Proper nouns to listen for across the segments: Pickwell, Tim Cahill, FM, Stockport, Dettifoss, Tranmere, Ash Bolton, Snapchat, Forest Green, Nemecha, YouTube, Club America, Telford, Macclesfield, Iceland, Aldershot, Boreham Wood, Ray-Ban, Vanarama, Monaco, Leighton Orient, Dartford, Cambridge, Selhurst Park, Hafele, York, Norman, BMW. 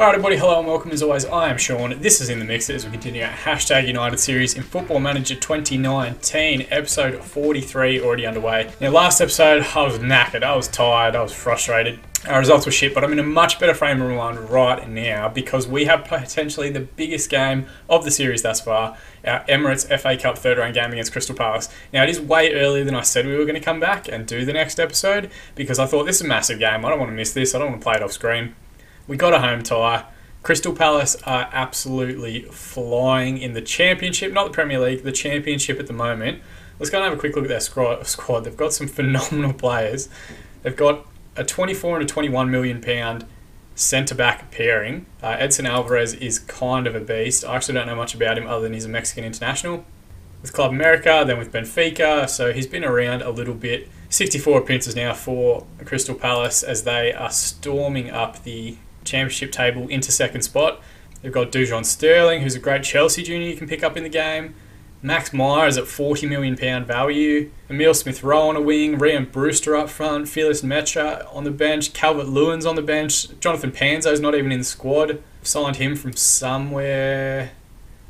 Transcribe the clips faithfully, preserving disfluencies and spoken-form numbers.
Alright everybody, hello and welcome as always. I am Sean, this is In The Mixer as we continue our Hashtag United series in Football Manager twenty nineteen, episode forty-three, already underway. Now last episode I was knackered, I was tired, I was frustrated. Our results were shit, but I'm in a much better frame of mind right now because we have potentially the biggest game of the series thus far, our Emirates F A Cup third round game against Crystal Palace. Now it is way earlier than I said we were going to come back and do the next episode because I thought this is a massive game, I don't want to miss this, I don't want to play it off screen. We got a home tie. Crystal Palace are absolutely flying in the Championship, not the Premier League, the Championship at the moment. Let's go and have a quick look at their squad. They've got some phenomenal players. They've got a twenty-four and a twenty-one million pound centre-back pairing. Uh, Edson Alvarez is kind of a beast. I actually don't know much about him other than he's a Mexican international. With Club America, then with Benfica, so he's been around a little bit. sixty-four appearances now for Crystal Palace as they are storming up the Championship table into second spot. They've got Dujon Sterling, who's a great Chelsea junior you can pick up in the game. Max Meyer is at forty million pound value. Emile Smith-Rowe on a wing. Rhian Brewster up front. Felix Nemecha on the bench. Calvert-Lewin's on the bench. Jonathan Panzo's not even in the squad. Signed him from somewhere.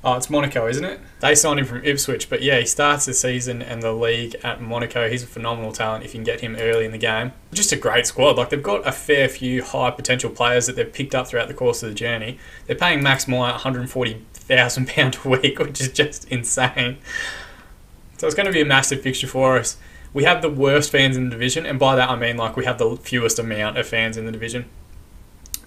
Oh, it's Monaco, isn't it? They signed him from Ipswich, but yeah, he starts the season and the league at Monaco. He's a phenomenal talent if you can get him early in the game. Just a great squad. Like, they've got a fair few high potential players that they've picked up throughout the course of the journey. They're paying Max Meyer one hundred forty thousand pounds a week, which is just insane. So it's going to be a massive fixture for us. We have the worst fans in the division, and by that I mean, like, we have the fewest amount of fans in the division.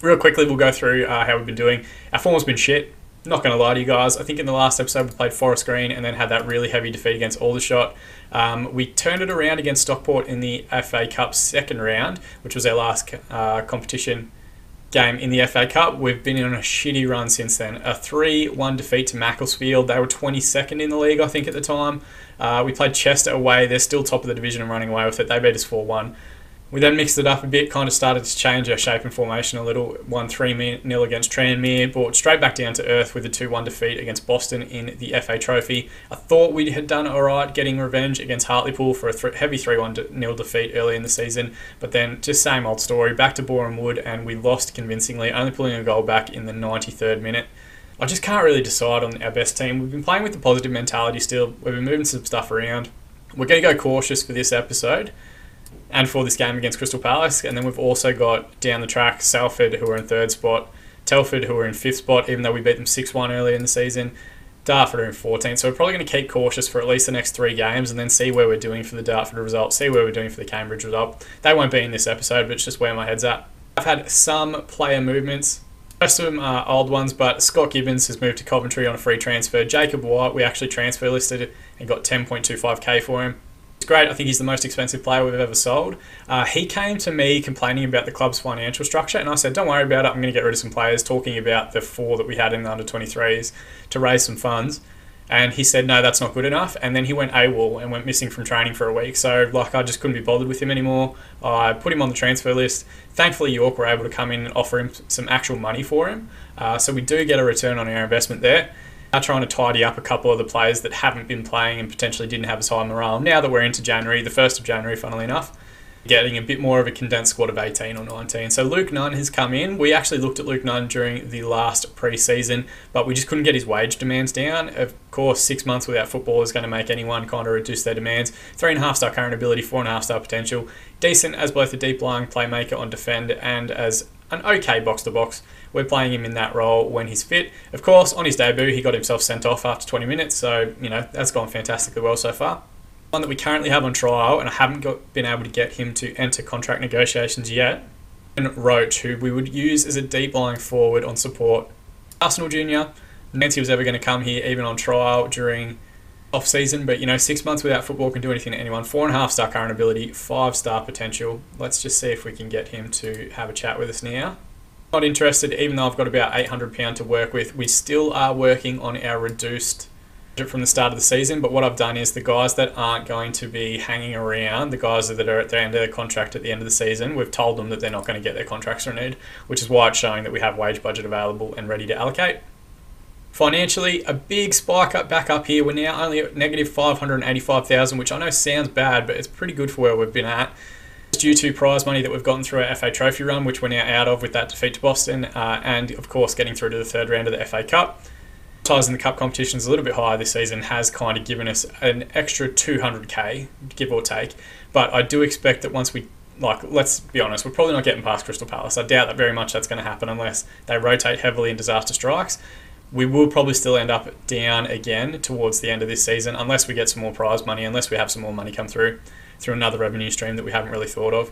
Real quickly, we'll go through uh, how we've been doing. Our form's been shit. Not going to lie to you guys, I think in the last episode we played Forest Green and then had that really heavy defeat against Aldershot. Um, we turned it around against Stockport in the F A Cup second round, which was our last uh, competition game in the F A Cup. We've been on a shitty run since then. A three one defeat to Macclesfield. They were twenty-second in the league, I think, at the time. Uh, we played Chester away. They're still top of the division and running away with it. They beat us four one. We then mixed it up a bit, kind of started to change our shape and formation a little. Won three nil against Tranmere, brought straight back down to earth with a two one defeat against Boston in the F A Trophy. I thought we had done all right getting revenge against Hartlepool for a heavy three one defeat early in the season, but then just same old story, back to Boreham Wood, and we lost convincingly, only pulling a goal back in the ninety-third minute. I just can't really decide on our best team. We've been playing with the positive mentality still. We've been moving some stuff around. We're going to go cautious for this episode and for this game against Crystal Palace. And then we've also got down the track Salford, who are in third spot, Telford, who are in fifth spot, even though we beat them six one earlier in the season, Dartford are in fourteenth. So we're probably going to keep cautious for at least the next three games and then see where we're doing for the Dartford result, see where we're doing for the Cambridge result. They won't be in this episode, but it's just where my head's at. I've had some player movements. Most of them are old ones, but Scott Gibbons has moved to Coventry on a free transfer. Jacob White, we actually transfer listed and got ten point two five K for him. It's great. I think he's the most expensive player we've ever sold. Uh, he came to me complaining about the club's financial structure, and I said, don't worry about it, I'm going to get rid of some players, talking about the four that we had in the under twenty-threes to raise some funds. And he said, no, that's not good enough. And then he went AWOL and went missing from training for a week. So, like, I just couldn't be bothered with him anymore. I put him on the transfer list. Thankfully, York were able to come in and offer him some actual money for him. Uh, so we do get a return on our investment there. Are trying to tidy up a couple of the players that haven't been playing and potentially didn't have as high morale. Now that we're into January, the first of January, funnily enough, getting a bit more of a condensed squad of eighteen or nineteen. So Luke Nunn has come in. We actually looked at Luke Nunn during the last pre-season, but we just couldn't get his wage demands down. Of course, six months without football is going to make anyone kind of reduce their demands. Three and a half star current ability, four and a half star potential. Decent as both a deep lying playmaker on defend and as an okay box-to-box. We're playing him in that role when he's fit. Of course, on his debut, he got himself sent off after twenty minutes, so, you know, that's gone fantastically well so far. One that we currently have on trial, and I haven't got, been able to get him to enter contract negotiations yet, and Roach, who we would use as a deep-lying forward on support. Arsenal junior, Nancy was ever going to come here, even on trial during off-season, but, you know, six months without football can do anything to anyone. Four and a half star current ability, five star potential. Let's just see if we can get him to have a chat with us now. Not interested, even though I've got about eight hundred pounds to work with. We still are working on our reduced budget from the start of the season, but what I've done is the guys that aren't going to be hanging around, the guys that are at the end of their contract at the end of the season, we've told them that they're not going to get their contracts renewed, which is why it's showing that we have wage budget available and ready to allocate. Financially, a big spike up back up here. We're now only at negative five hundred eighty-five thousand, which I know sounds bad, but it's pretty good for where we've been at. due to prize money that we've gotten through our F A Trophy run, which we're now out of with that defeat to Boston, uh, and of course getting through to the third round of the F A Cup. Ties in the cup competition is a little bit higher this season, has kind of given us an extra two hundred K, give or take. But I do expect that once we, like, let's be honest, we're probably not getting past Crystal Palace. I doubt that very much that's going to happen unless they rotate heavily in disaster strikes. We will probably still end up down again towards the end of this season unless we get some more prize money, unless we have some more money come through. through another revenue stream that we haven't really thought of.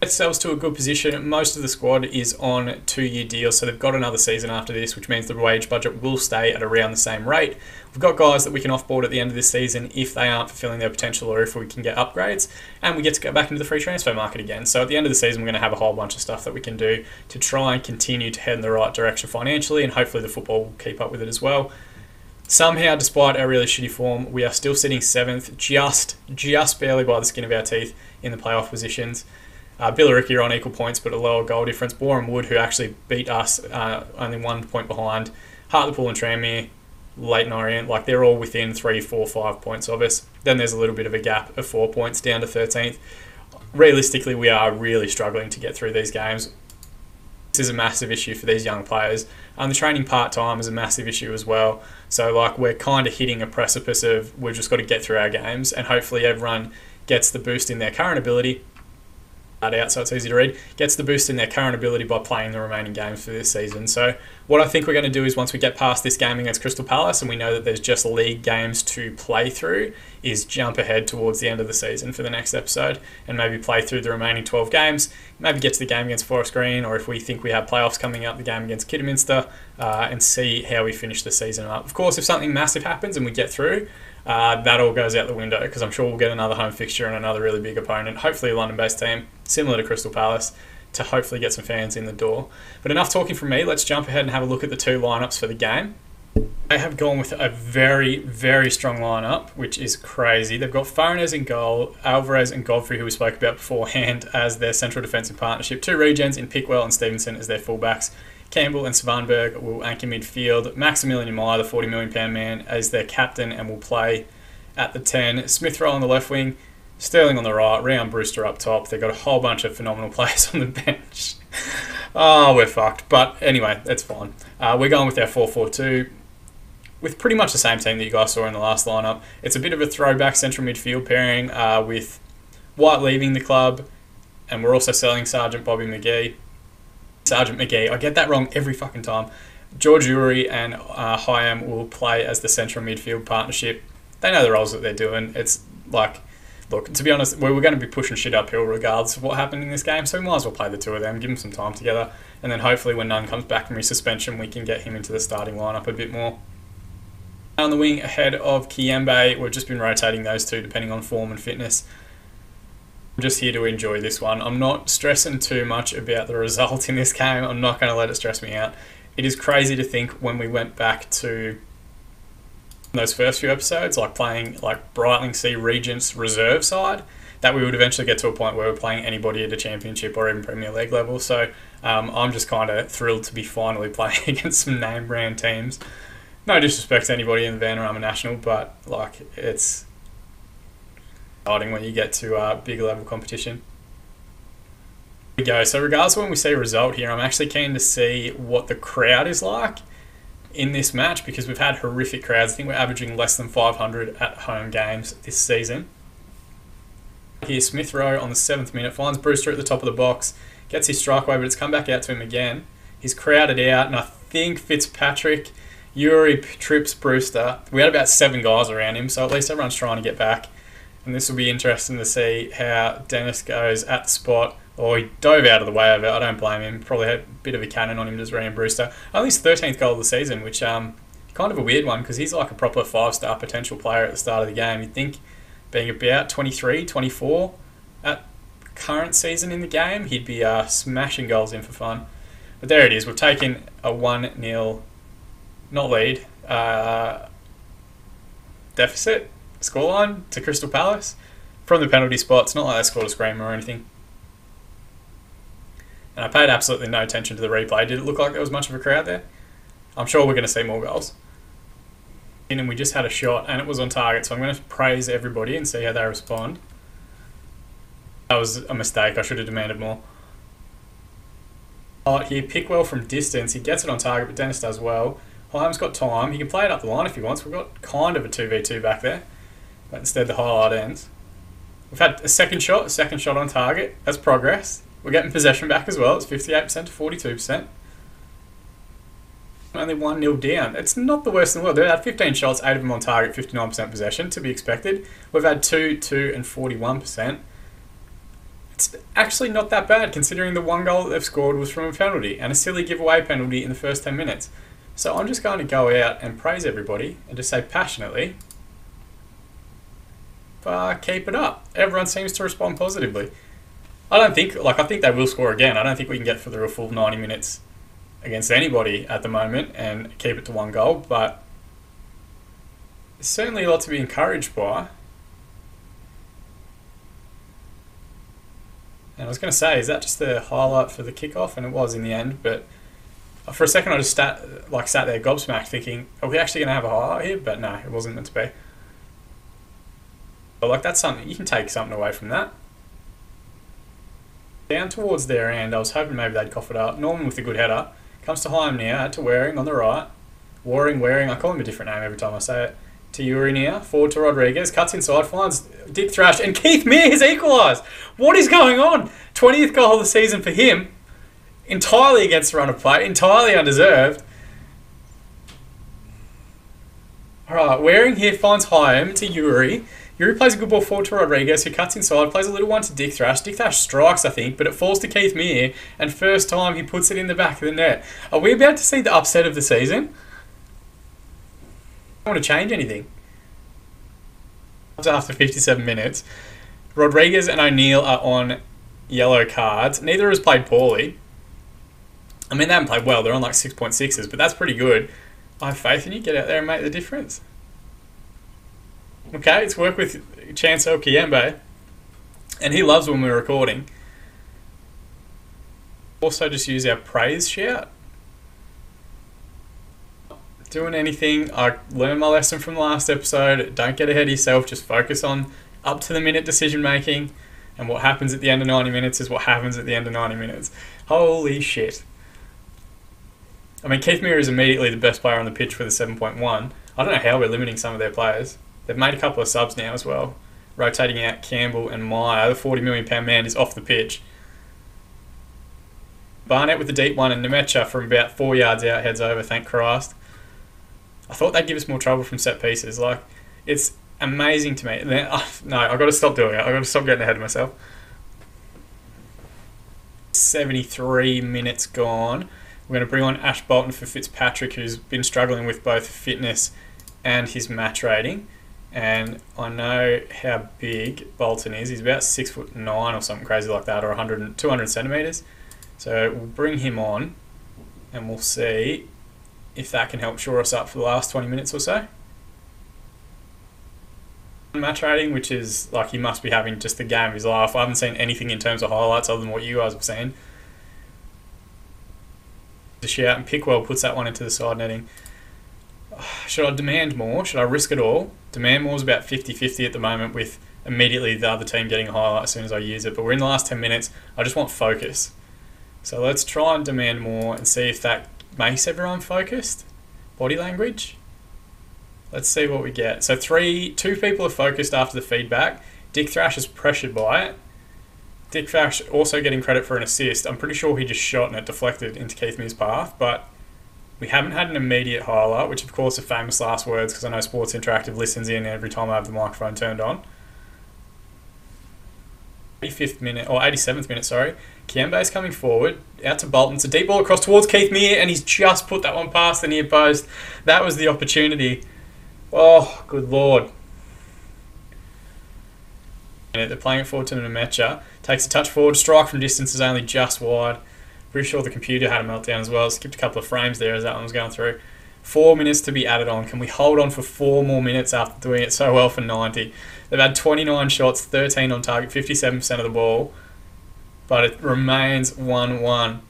It sells to a good position. Most of the squad is on two-year deals, so they've got another season after this, which means the wage budget will stay at around the same rate. We've got guys that we can off-board at the end of this season if they aren't fulfilling their potential or if we can get upgrades, and we get to go back into the free transfer market again. So at the end of the season, we're going to have a whole bunch of stuff that we can do to try and continue to head in the right direction financially, and hopefully the football will keep up with it as well. Somehow, despite our really shitty form, we are still sitting seventh, just just barely by the skin of our teeth in the playoff positions. Uh, Billericay are on equal points, but a lower goal difference. Boreham Wood, who actually beat us, uh, only one point behind. Hartlepool and Tranmere, Leighton Orient, like they're all within three, four, five points of us. Then there's a little bit of a gap of four points down to thirteenth. Realistically, we are really struggling to get through these games. This is a massive issue for these young players. And um, the training part-time is a massive issue as well. So like we're kind of hitting a precipice of we've just got to get through our games, and hopefully everyone gets the boost in their current ability. Out so it's easy to read, gets the boost in their current ability by playing the remaining games for this season. So what I think we're going to do is once we get past this game against Crystal Palace and we know that there's just league games to play through, is jump ahead towards the end of the season for the next episode and maybe play through the remaining twelve games, maybe get to the game against Forest Green, or if we think we have playoffs coming up, the game against Kidderminster, uh, and see how we finish the season up. Of course, if something massive happens and we get through, Uh, that all goes out the window because I'm sure we'll get another home fixture and another really big opponent, hopefully a London-based team, similar to Crystal Palace, to hopefully get some fans in the door. But enough talking from me, let's jump ahead and have a look at the two lineups for the game. They have gone with a very, very strong lineup, which is crazy. They've got Farines in goal, Alvarez and Godfrey, who we spoke about beforehand, as their central defensive partnership. Two regens in Pickwell and Stevenson as their fullbacks. Campbell and Svanberg will anchor midfield. Maximilian Meyer, the forty million pound man, as their captain and will play at the ten. Smith Rowe on the left wing, Sterling on the right, Rhian Brewster up top. They've got a whole bunch of phenomenal players on the bench. Oh, we're fucked. But anyway, that's fine. Uh, we're going with our four four two with pretty much the same team that you guys saw in the last lineup. It's a bit of a throwback central midfield pairing uh, with White leaving the club, and we're also selling Sergeant Bobby McGee. Sergeant McGee, I get that wrong every fucking time. George Yuri and uh, Hyam will play as the central midfield partnership. They know the roles that they're doing. It's like, look, to be honest, we're, we're going to be pushing shit uphill regardless of what happened in this game, so we might as well play the two of them, give them some time together, and then hopefully when Nunn comes back from his suspension, we can get him into the starting lineup a bit more. On the wing ahead of Kiembe, we've just been rotating those two depending on form and fitness. I'm just here to enjoy this one. I'm not stressing too much about the result in this game. I'm not going to let it stress me out. It is crazy to think when we went back to those first few episodes, like playing like Brightling Sea Regents reserve side, that we would eventually get to a point where we're playing anybody at a championship or even Premier League level. So um, I'm just kind of thrilled to be finally playing against some name brand teams. No disrespect to anybody in the Vanarama National, but like it's exciting when you get to uh, big level competition. There we go. So regardless of when we see a result here, I'm actually keen to see what the crowd is like in this match because we've had horrific crowds. I think we're averaging less than five hundred at home games this season. Here, Smith Rowe on the seventh minute finds Brewster at the top of the box, gets his strike away, but it's come back out to him again. He's crowded out, and I think Fitzpatrick, Yuri trips Brewster. We had about seven guys around him, so at least everyone's trying to get back. And this will be interesting to see how Dennis goes at the spot. Or oh, he dove out of the way of it. I don't blame him. Probably had a bit of a cannon on him, just Rhian Brewster. Only his thirteenth goal of the season, which um kind of a weird one because he's like a proper five-star potential player at the start of the game. You'd think being about twenty-three, twenty-four at current season in the game, he'd be uh, smashing goals in for fun. But there it is. We've taken a one nil, not lead, uh, deficit. Scoreline to Crystal Palace from the penalty spot. It's not like they scored a screamer or anything. And I paid absolutely no attention to the replay. Did it look like there was much of a crowd there? I'm sure we're going to see more goals. And we just had a shot and it was on target. So I'm going to praise everybody and see how they respond. That was a mistake. I should have demanded more. Right here, Pickwell from distance. He gets it on target, but Dennis does well. Hyam's got time. He can play it up the line if he wants. We've got kind of a two v two back there, but instead the highlight ends. We've had a second shot, a second shot on target. That's progress. We're getting possession back as well. It's fifty-eight percent to forty-two percent. Only one nil down. It's not the worst in the world. They've had fifteen shots, eight of them on target, fifty-nine percent possession, to be expected. We've had two, two and forty-one percent. It's actually not that bad, considering the one goal that they've scored was from a penalty, and a silly giveaway penalty in the first ten minutes. So I'm just going to go out and praise everybody and just say passionately, uh, keep it up. Everyone seems to respond positively. I don't think, like, I think they will score again. I don't think we can get for the full ninety minutes against anybody at the moment and keep it to one goal, but there's certainly a lot to be encouraged by. And I was going to say, is that just the highlight for the kickoff? And it was in the end, but for a second I just sat, like, sat there gobsmacked thinking, are we actually going to have a highlight here? But no, it wasn't meant to be. But like, that's something, you can take something away from that. Down towards their end, I was hoping maybe they'd cough it up. Norman with a good header. Comes to Hyam now, out to Waring on the right. Waring, Waring, I call him a different name every time I say it. To Yuri now, forward to Rodriguez, cuts inside, finds Dick Thrash, and Keith Meir has equalised! What is going on? twentieth goal of the season for him. Entirely against the run of play, entirely undeserved. Alright, Waring here finds Hyam to Yuri. Yuri plays a good ball forward to Rodriguez, who cuts inside, plays a little one to Dick Thrash. Dick Thrash strikes, I think, but it falls to Keith Meir, and first time he puts it in the back of the net. Are we about to see the upset of the season? I don't want to change anything. After fifty-seven minutes, Rodriguez and O'Neill are on yellow cards. Neither has played poorly. I mean, they haven't played well. They're on like six point sixes, but that's pretty good. I have faith in you. Get out there and make the difference. Okay, it's work with Chancel Kiembe, and he loves when we're recording. Also, just use our praise shout. Not doing anything, I learned my lesson from the last episode. Don't get ahead of yourself, just focus on up-to-the-minute decision-making, and what happens at the end of ninety minutes is what happens at the end of ninety minutes. Holy shit. I mean, Keith Meir is immediately the best player on the pitch with a seven point one. I don't know how we're limiting some of their players. They've made a couple of subs now as well, rotating out Campbell and Meyer. The forty million pound man is off the pitch. Barnett with the deep one, and Nemecha from about four yards out heads over, thank Christ. I thought they'd give us more trouble from set pieces. Like, it's amazing to me. And then, oh, no, I've got to stop doing it. I've got to stop getting ahead of myself. seventy-three minutes gone. We're going to bring on Ash Bolton for Fitzpatrick, who's been struggling with both fitness and his match rating. And I know how big Bolton is. He's about six foot nine or something crazy like that, or one hundred, two hundred centimeters. So we'll bring him on, and we'll see if that can help shore us up for the last twenty minutes or so. Match rating, which is like, he must be having just the game of his life. I haven't seen anything in terms of highlights other than what you guys have seen. The shout, and Pickwell puts that one into the side netting. Should I demand more? Should I risk it all? Demand more is about fifty fifty at the moment, with immediately the other team getting a highlight as soon as I use it. But we're in the last ten minutes. I just want focus. So let's try and demand more and see if that makes everyone focused. Body language. Let's see what we get. So three, two people are focused after the feedback. Dick Thrash is pressured by it. Dick Thrash also getting credit for an assist. I'm pretty sure he just shot and it deflected into Keith Meir's path, but we haven't had an immediate highlight, which of course are famous last words, because I know Sports Interactive listens in every time I have the microphone turned on. eighty-fifth minute, or eighty-seventh minute, sorry. Kiembe is coming forward, out to Bolton. It's a deep ball across towards Keith Meir, and he's just put that one past the near post. That was the opportunity. Oh, good lord. They're playing it forward to Nemecha. Takes a touch forward, strike from distance is only just wide. Pretty sure the computer had a meltdown as well. Skipped a couple of frames there as that one was going through. Four minutes to be added on. Can we hold on for four more minutes after doing it so well for ninety? They've had twenty-nine shots, thirteen on target, fifty-seven percent of the ball. But it remains one one.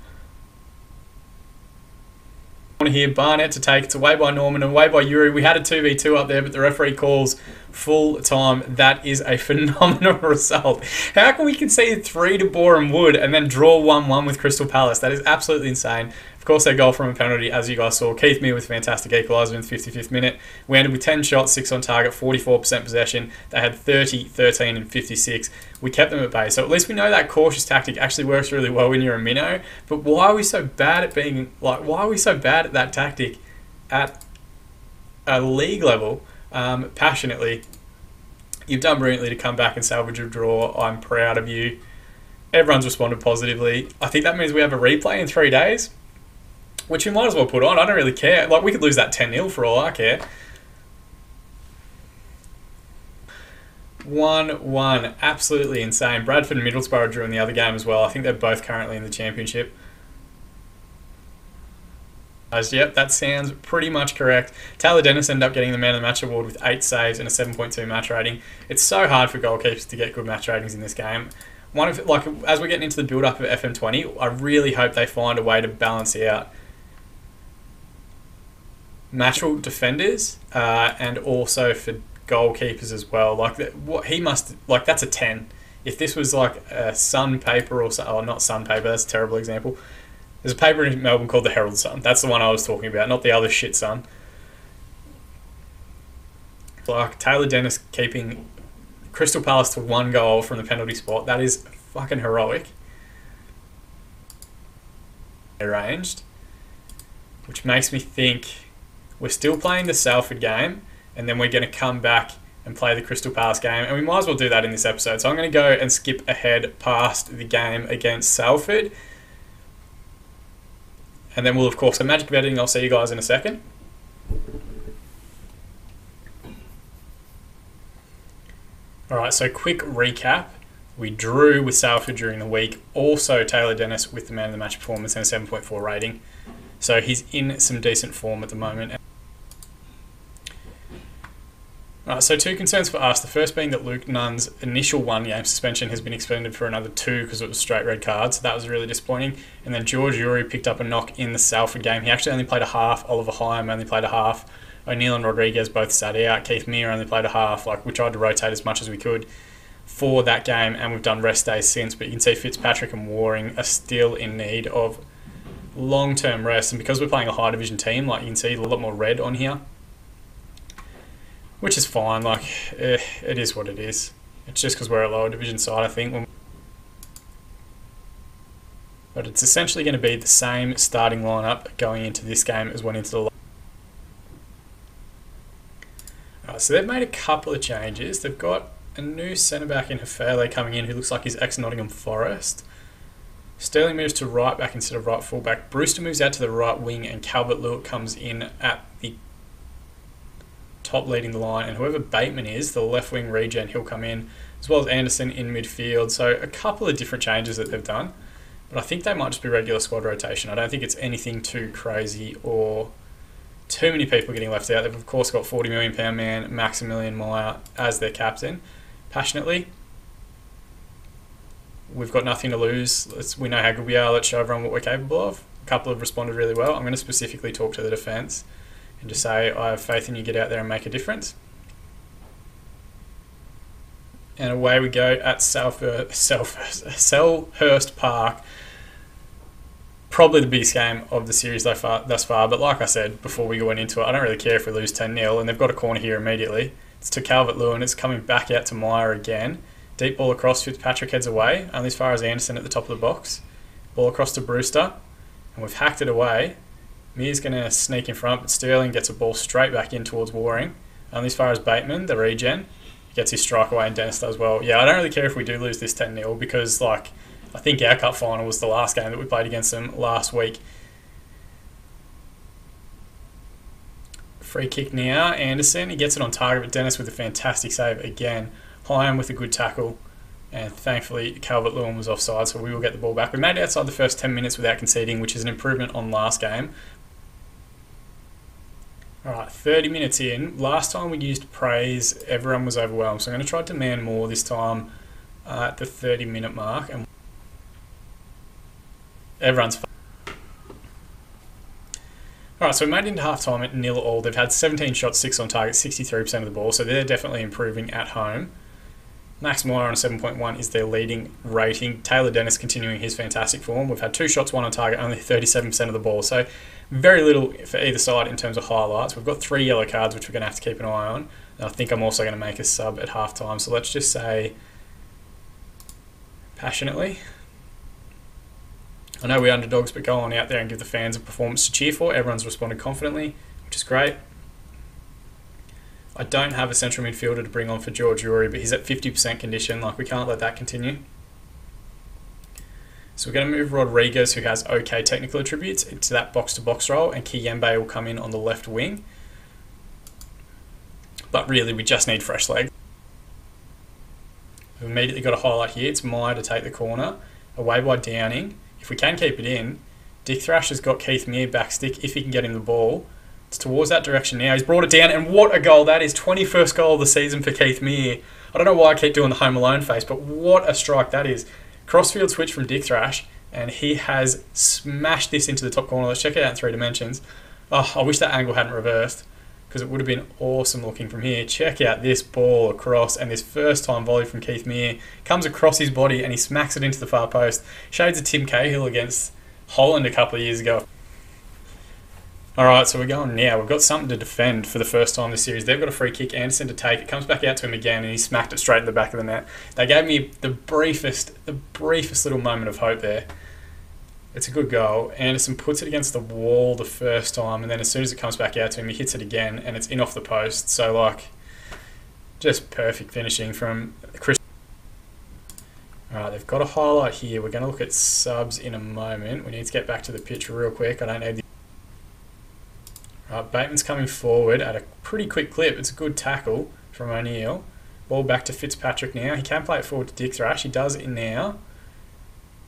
here. Barnett to take. It's away by Norman and away by Yuri. We had a two v two up there, but the referee calls full time. That is a phenomenal result. How can we concede three to Boreham Wood and then draw one one with Crystal Palace? That is absolutely insane. Of course, their goal from a penalty, as you guys saw. Keith Meir with fantastic equaliser in the fifty-fifth minute. We ended with ten shots, six on target, forty-four percent possession. They had thirty, thirteen and fifty-six. We kept them at bay. So at least we know that cautious tactic actually works really well when you're a minnow. But why are we so bad at being, like, why are we so bad at that tactic at a league level? Um, passionately, you've done brilliantly to come back and salvage a draw. I'm proud of you. Everyone's responded positively. I think that means we have a replay in three days. Which you might as well put on. I don't really care. Like, we could lose that ten nil for all I care. one one. Absolutely insane. Bradford and Middlesbrough drew in the other game as well. I think they're both currently in the championship. Yep, that sounds pretty much correct. Taylor Dennis ended up getting the Man of the Match award with eight saves and a seven point two match rating. It's so hard for goalkeepers to get good match ratings in this game. One of, like, as we're getting into the build-up of F M twenty, I really hope they find a way to balance out natural defenders uh, and also for goalkeepers as well. Like that, what he must like that's a ten. If this was like a Sun paper or so, oh, not Sun paper, that's a terrible example. There's a paper in Melbourne called the Herald Sun. That's the one I was talking about, not the other shit Sun. Like Taylor Dennis keeping Crystal Palace to one goal from the penalty spot. That is fucking heroic. Arranged. Which makes me think we're still playing the Salford game, and then we're going to come back and play the Crystal Palace game. And we might as well do that in this episode. So I'm going to go and skip ahead past the game against Salford. And then we'll, of course, so magic of editing. I'll see you guys in a second. Alright, so quick recap. We drew with Salford during the week. Also, Taylor Dennis with the Man of the Match performance and a seven point four rating. So he's in some decent form at the moment. Alright, so two concerns for us. The first being that Luke Nunn's initial one-game suspension has been extended for another two because it was straight red card, so that was really disappointing. And then George Yuri picked up a knock in the Salford game. He actually only played a half. Oliver Hyam only played a half. O'Neill and Rodriguez both sat out. Keith Meir only played a half. Like, we tried to rotate as much as we could for that game, and we've done rest days since. But you can see Fitzpatrick and Waring are still in need of long-term rest. And because we're playing a high division team, like, you can see a lot more red on here, which is fine. Like, eh, it is what it is. It's just because we're a lower division side, I think. But it's essentially going to be the same starting lineup going into this game as went into the So they've made a couple of changes. They've got a new centre-back in Hafele coming in who looks like he's ex-Nottingham Forest. Sterling moves to right-back instead of right full-back. Brewster moves out to the right wing and Calvert-Lewin comes in at the top leading the line. And whoever Bateman is, the left wing regen, he'll come in, as well as Anderson in midfield. So a couple of different changes that they've done. But I think they might just be regular squad rotation. I don't think it's anything too crazy or too many people getting left out. They've, of course, got forty million pound man Maximilian Meyer as their captain. Passionately, we've got nothing to lose. Let's, we know how good we are. Let's show everyone what we're capable of. A couple have responded really well. I'm going to specifically talk to the defence and just say, I have faith in you, get out there and make a difference. And away we go at Selhurst, Selhurst Park. Probably the biggest game of the series thus far, but like I said before we went into it, I don't really care if we lose ten nil, and they've got a corner here immediately. It's to Calvert-Lewin, it's coming back out to Meyer again. Deep ball across, Fitzpatrick heads away, only as far as Anderson at the top of the box. Ball across to Brewster, and we've hacked it away. Meir's going to sneak in front, but Sterling gets a ball straight back in towards Waring. Only as far as Bateman, the regen, gets his strike away, and Dennis does well. Yeah, I don't really care if we do lose this ten nil, because, like, I think our cup final was the last game that we played against them last week. Free kick now. Anderson, he gets it on target, but Dennis with a fantastic save again. Hyam with a good tackle. And thankfully, Calvert-Lewin was offside, so we will get the ball back. We made it outside the first ten minutes without conceding, which is an improvement on last game. Alright, thirty minutes in. Last time we used praise, everyone was overwhelmed. So I'm going to try to demand more this time uh, at the thirty minute mark. And everyone's fine. Alright, so we made it into half-time at nil all. They've had seventeen shots, six on target, sixty-three percent of the ball, so they're definitely improving at home. Max Meyer on seven point one is their leading rating. Taylor Dennis continuing his fantastic form. We've had two shots, one on target, only thirty-seven percent of the ball. So very little for either side in terms of highlights. We've got three yellow cards, which we're going to have to keep an eye on. And I think I'm also going to make a sub at halftime. So let's just say passionately. I know we're underdogs, but go on out there and give the fans a performance to cheer for. Everyone's responded confidently, which is great. I don't have a central midfielder to bring on for George Yuri, but he's at fifty percent condition. Like, we can't let that continue. So we're going to move Rodriguez, who has okay technical attributes, into that box-to-box role, and Kiembe will come in on the left wing. But really, we just need fresh legs. We've immediately got a highlight here. It's Meyer to take the corner, away by Downing. If we can keep it in, Dick Thrash has got Keith Meir back stick if he can get him the ball. It's towards that direction now. He's brought it down, and what a goal that is. twenty-first goal of the season for Keith Meir. I don't know why I keep doing the Home Alone face, but what a strike that is. Crossfield switch from Dick Thrash, and he has smashed this into the top corner. Let's check it out in three dimensions. Oh, I wish that angle hadn't reversed, because it would have been awesome looking from here. Check out this ball across, and this first-time volley from Keith Meir comes across his body, and he smacks it into the far post. Shades of Tim Cahill against Holland a couple of years ago. Alright, so we're going now. We've got something to defend for the first time this series. They've got a free kick, Anderson to take. It comes back out to him again, and he smacked it straight in the back of the net. They gave me the briefest, the briefest little moment of hope there. It's a good goal. Anderson puts it against the wall the first time, and then as soon as it comes back out to him, he hits it again, and it's in off the post. So, like, just perfect finishing from Chris. Alright, they've got a highlight here. We're going to look at subs in a moment. We need to get back to the pitch real quick. I don't need the... Uh, Bateman's coming forward at a pretty quick clip. It's a good tackle from O'Neill. Ball back to Fitzpatrick now. He can play it forward to Dick Thrash. He does it now.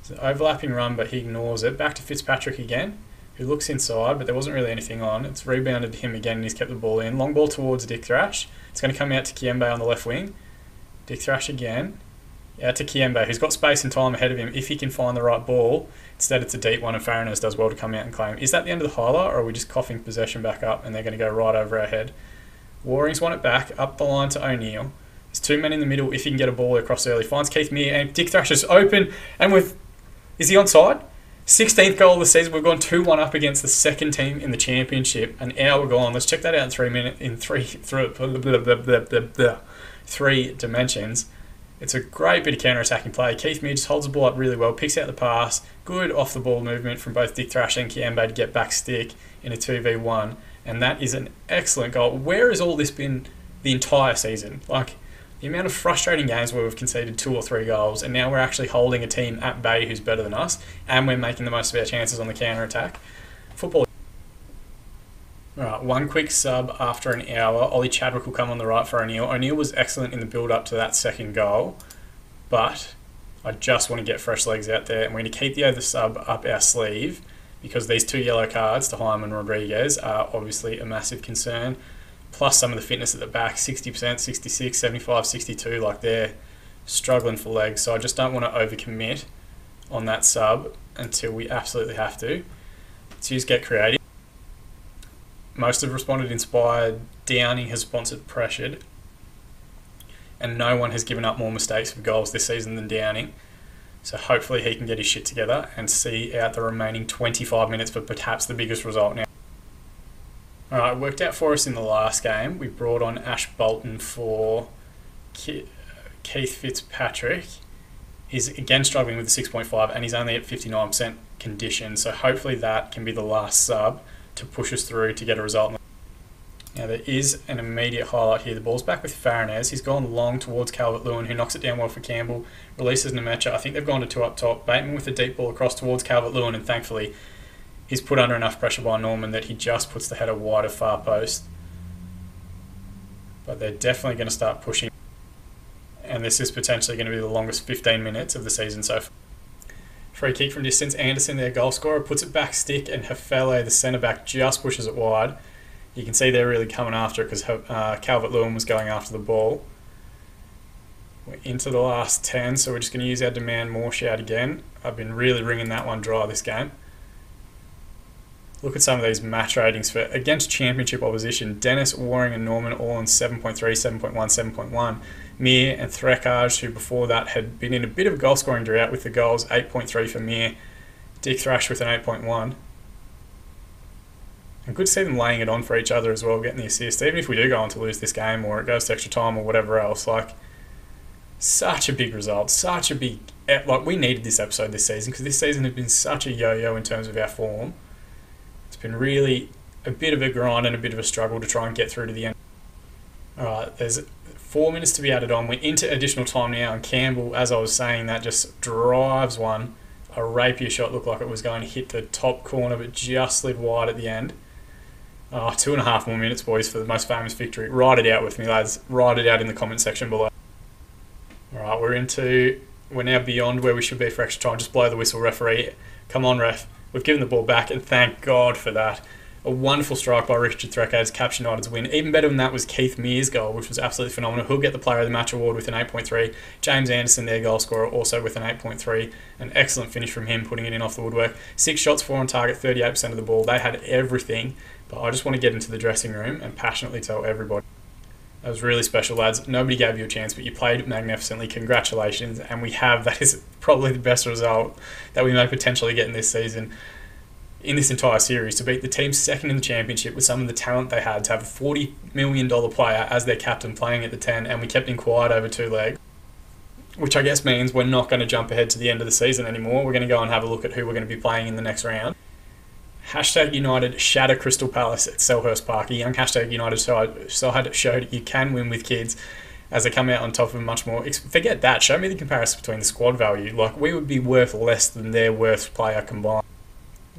It's an overlapping run, but he ignores it. Back to Fitzpatrick again, who looks inside, but there wasn't really anything on. It's rebounded to him again, and he's kept the ball in. Long ball towards Dick Thrash. It's going to come out to Kiembe on the left wing. Dick Thrash again. Out to Kiembe, who's got space and time ahead of him if he can find the right ball. Instead, it's a deep one, and Farriners does well to come out and claim. Is that the end of the highlight, or are we just coughing possession back up, and they're going to go right over our head? Waring's won it back, up the line to O'Neill. There's two men in the middle if he can get a ball across early. Finds Keith Meir, and Dick Thrash is open, and with... Is he onside? sixteenth goal of the season. We've gone two one up against the second team in the championship. An hour gone. Let's check that out in three minutes, in three, three, three dimensions. It's a great bit of counter-attacking play. Keith Meir just holds the ball up really well, picks out the pass. Good off-the-ball movement from both Dick Thrash and Kiembe to get back stick in a two v one. And that is an excellent goal. Where has all this been the entire season? Like, the amount of frustrating games where we've conceded two or three goals, and now we're actually holding a team at bay who's better than us, and we're making the most of our chances on the counter-attack. Football. Alright, one quick sub after an hour. Ollie Chadwick will come on the right for O'Neill. O'Neill was excellent in the build-up to that second goal, but I just want to get fresh legs out there, and we're going to keep the other sub up our sleeve because these two yellow cards to Hyam and Rodriguez are obviously a massive concern, plus some of the fitness at the back, sixty percent, sixty-six, seventy-five, sixty-two, like they're struggling for legs, so I just don't want to overcommit on that sub until we absolutely have to. Let's just get creative. Most have responded inspired, Downing has sponsored pressured, and no one has given up more mistakes for goals this season than Downing. So hopefully he can get his shit together and see out the remaining twenty-five minutes for perhaps the biggest result now. Alright, it worked out for us in the last game. We brought on Ash Bolton for Keith Fitzpatrick. He's again struggling with the six point five, and he's only at fifty-nine percent condition, so hopefully that can be the last sub to push us through to get a result. Now there is an immediate highlight here. The ball's back with Farriners. He's gone long towards Calvert-Lewin, who knocks it down well for Campbell. Releases Nemecha. I think they've gone to two up top. Bateman with a deep ball across towards Calvert-Lewin, and thankfully he's put under enough pressure by Norman that he just puts the header wide of far post. But they're definitely going to start pushing. And this is potentially going to be the longest fifteen minutes of the season so far. Free kick from distance, Anderson, their goal scorer, puts it back stick, and Hafele, the centre-back, just pushes it wide. You can see they're really coming after it because uh, Calvert-Lewin was going after the ball. We're into the last ten, so we're just going to use our demand more shout again. I've been really ringing that one dry this game. Look at some of these match ratings for against championship opposition. Dennis, Waring and Norman all on seven point three, seven point one, seven point one. Meir and Threkaj, who before that had been in a bit of a goal scoring drought with the goals, eight point three for Meir. Dick Thrash with an eight point one. And good to see them laying it on for each other as well, getting the assist. Even if we do go on to lose this game or it goes to extra time or whatever else, like, such a big result, such a big... Like, we needed this episode this season because this season has been such a yo-yo in terms of our form. It's been really a bit of a grind and a bit of a struggle to try and get through to the end. All right, there's four minutes to be added on. We're into additional time now, and Campbell, as I was saying, that just drives one. A rapier shot looked like it was going to hit the top corner, but just slid wide at the end. Oh, two and a half more minutes, boys, for the most famous victory. Write it out with me, lads. Write it out in the comment section below. All right, we're into... We're now beyond where we should be for extra time. Just blow the whistle, referee. Come on, ref. We've given the ball back, and thank God for that. A wonderful strike by Richard Threkaj, captured United's win. Even better than that was Keith Meir's goal, which was absolutely phenomenal. He'll get the Player of the Match award with an eight point three. James Anderson, their goal scorer, also with an eight point three. An excellent finish from him, putting it in off the woodwork. Six shots, four on target, thirty-eight percent of the ball. They had everything, but I just want to get into the dressing room and passionately tell everybody. That was really special, lads. Nobody gave you a chance, but you played magnificently. Congratulations. And we have, that is probably the best result that we may potentially get in this season, in this entire series, to beat the team second in the championship with some of the talent they had, to have a forty million dollar player as their captain playing at the ten, and we kept him quiet over two legs, which I guess means we're not going to jump ahead to the end of the season anymore. We're going to go and have a look at who we're going to be playing in the next round. Hashtag United shatter Crystal Palace at Selhurst Park. A young hashtag United side showed you can win with kids as they come out on top of much more. Forget that. Show me the comparison between the squad value. Like, we would be worth less than their worst player combined.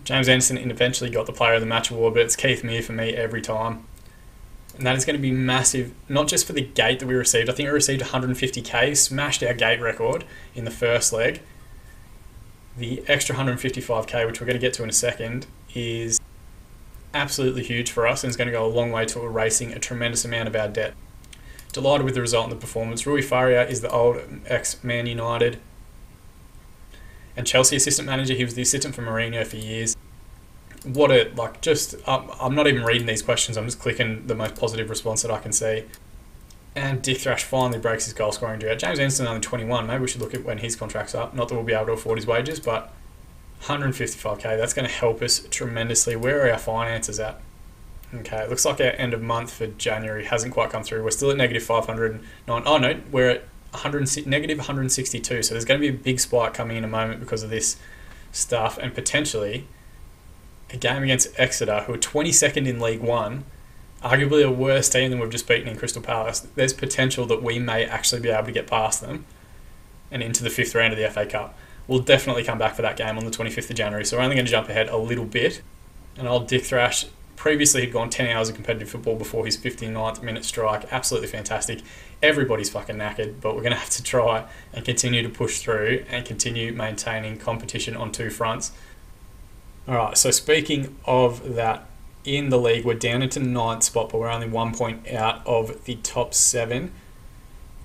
James Anderson eventually got the Player of the Match award, but it's Keith Meir for me every time. And that is going to be massive, not just for the gate that we received. I think we received one hundred fifty K, smashed our gate record in the first leg. The extra one hundred fifty-five K, which we're going to get to in a second, is absolutely huge for us and is going to go a long way to erasing a tremendous amount of our debt. Delighted with the result and the performance. Rui Faria is the old ex-Man United and Chelsea assistant manager. He was the assistant for Mourinho for years. What a, like, just, I'm, I'm not even reading these questions. I'm just clicking the most positive response that I can see. And Dick Thrash finally breaks his goal scoring drought. James Anderson only twenty-one. Maybe we should look at when his contract's up. Not that we'll be able to afford his wages, but one hundred fifty-five K, that's going to help us tremendously. Where are our finances at? Okay, it looks like our end of month for January hasn't quite come through. We're still at negative five hundred nine. Oh no, we're at negative one hundred sixty-two. So there's going to be a big spike coming in a moment because of this stuff, and potentially a game against Exeter, who are twenty-second in League One, arguably a worse team than we've just beaten in Crystal Palace. There's potential that we may actually be able to get past them and into the fifth round of the F A Cup. We'll definitely come back for that game on the twenty-fifth of January, so we're only going to jump ahead a little bit. And old Dick Thrash, previously he'd gone ten hours of competitive football before his fifty-ninth minute strike. Absolutely fantastic. Everybody's fucking knackered, but we're going to have to try and continue to push through and continue maintaining competition on two fronts. All right, so speaking of that, in the league, we're down into ninth spot, but we're only one point out of the top seven.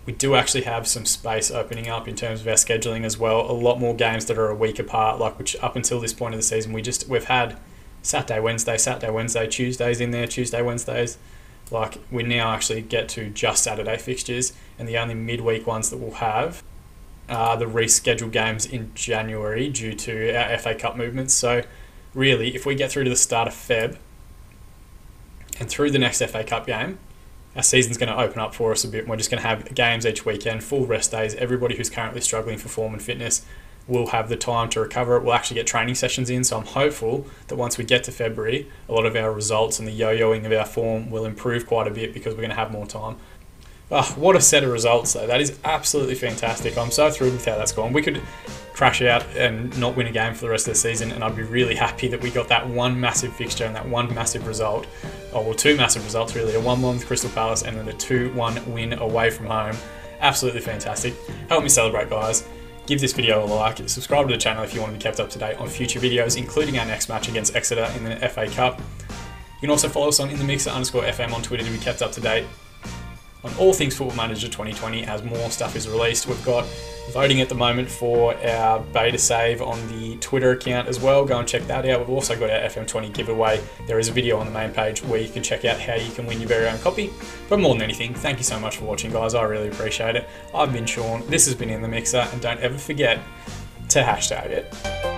We do actually have some space opening up in terms of our scheduling as well. A lot more games that are a week apart, like, which up until this point of the season, we just, we've had Saturday, Wednesday, Saturday, Wednesday, Tuesdays in there, Tuesday, Wednesdays. Like, we now actually get to just Saturday fixtures, and the only midweek ones that we'll have are the rescheduled games in January due to our F A Cup movements. So really, if we get through to the start of Feb and through the next F A Cup game, our season's going to open up for us a bit. We're just going to have games each weekend, full rest days. Everybody who's currently struggling for form and fitness will have the time to recover. We'll actually get training sessions in, so I'm hopeful that once we get to February, a lot of our results and the yo-yoing of our form will improve quite a bit because we're going to have more time. Oh, what a set of results, though. That is absolutely fantastic. I'm so thrilled with how that's gone. We could crash out and not win a game for the rest of the season, and I'd be really happy that we got that one massive fixture and that one massive result. Oh, well, two massive results, really. A one one with Crystal Palace and then a two one win away from home. Absolutely fantastic. Help me celebrate, guys. Give this video a like. Subscribe to the channel if you want to be kept up to date on future videos, including our next match against Exeter in the F A Cup. You can also follow us on In The Mixer underscore F M on Twitter to be kept up to date. on all things Football Manager twenty twenty as more stuff is released. We've got voting at the moment for our beta save on the Twitter account as well. Go and check that out. We've also got our F M twenty giveaway. There is a video on the main page where you can check out how you can win your very own copy. But more than anything, thank you so much for watching, guys. I really appreciate it. I've been Sean. This has been In The Mixer. And don't ever forget to hashtag it.